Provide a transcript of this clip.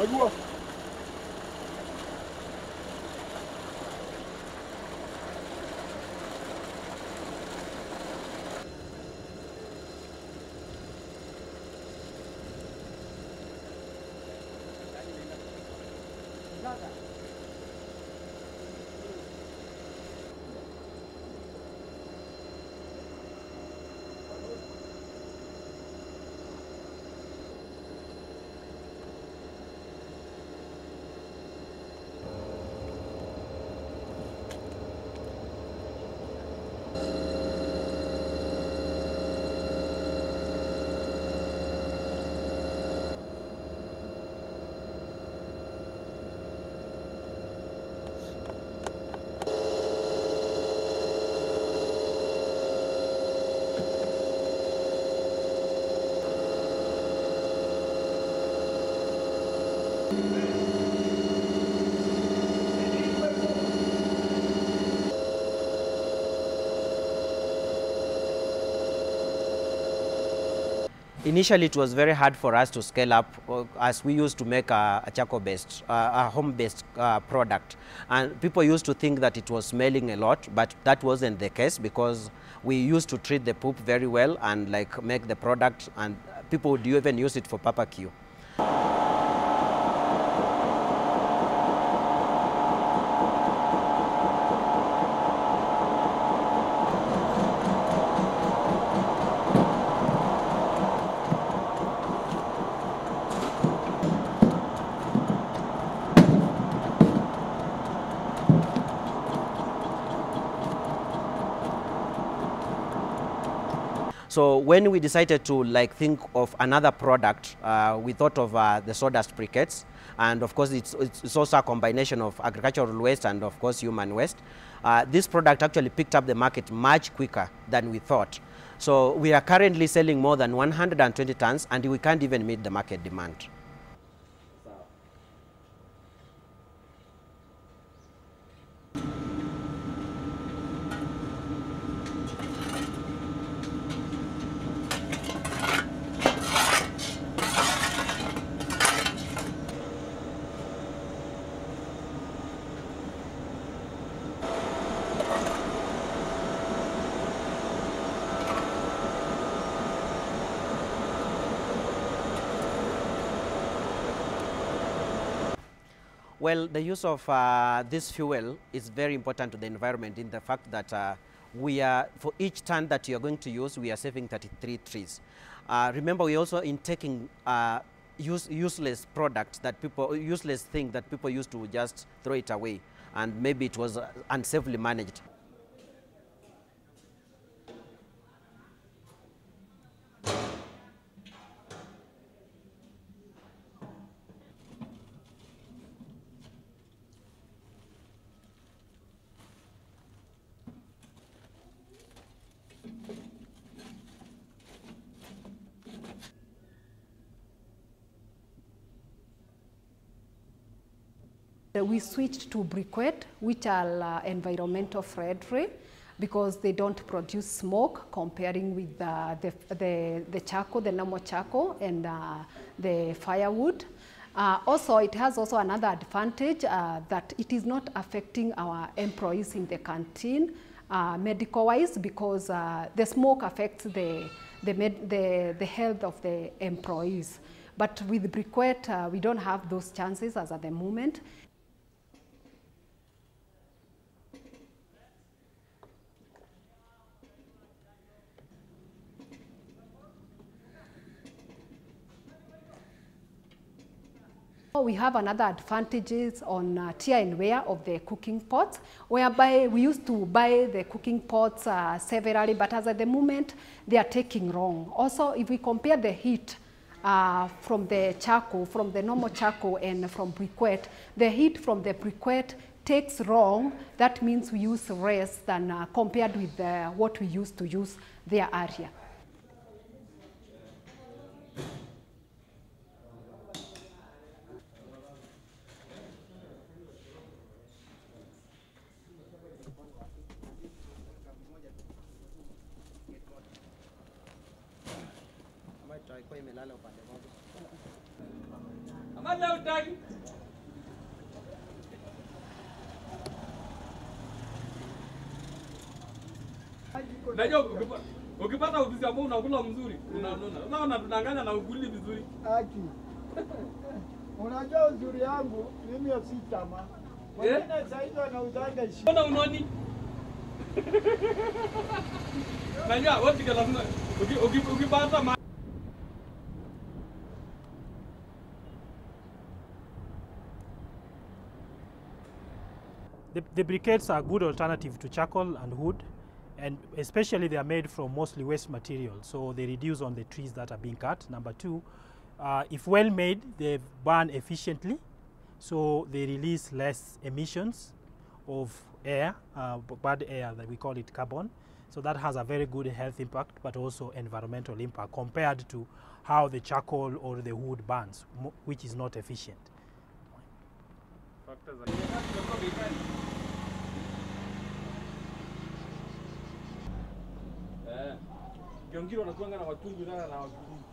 Agua. Initially, it was very hard for us to scale up as we used to make a charcoal-based, a home-based product. And people used to think that it was smelling a lot, but that wasn't the case because we used to treat the poop very well and like make the product, and people would even use it for barbecue. So when we decided to like think of another product, we thought of the sawdust briquettes, and of course it's also a combination of agricultural waste and of course human waste. This product actually picked up the market much quicker than we thought. So we are currently selling more than 120 tons and we can't even meet the market demand. Well, the use of this fuel is very important to the environment in the fact that we are, for each ton that you are going to use, we are saving 33 trees. Remember, we also in taking useless products that people, useless things that people used to just throw it away, and maybe it was unsafely managed. We switched to briquette, which are environmental friendly because they don't produce smoke comparing with the charcoal, the normal charcoal and the firewood. Also, it has also another advantage that it is not affecting our employees in the canteen medical-wise because the smoke affects the health of the employees. But with briquette, we don't have those chances as at the moment. We have another advantages on tear and wear of the cooking pots, whereby we used to buy the cooking pots severally, but as at the moment, they are taking wrong. Also, if we compare the heat from the charcoal, from the normal charcoal and from briquette, the heat from the briquette takes wrong. That means we use less than compared with what we used to use their area. try ko melala upande moja amala utaki najua ukipata ubizi ambao unakula mzuri unaona unaona tunanganya na ukuli vizuri aki unajua uzuri yangu mimi sitama wengine zaidi wanauzanga ishi unaona unoni najua wote kalamu ukipata The briquettes are a good alternative to charcoal and wood, and especially they are made from mostly waste material, so they reduce on the trees that are being cut. Number two, if well made, they burn efficiently, so they release less emissions of air, bad air that we call it carbon. So that has a very good health impact, but also environmental impact compared to how the charcoal or the wood burns, which is not efficient. Kiongozi wanakuanga na watungu na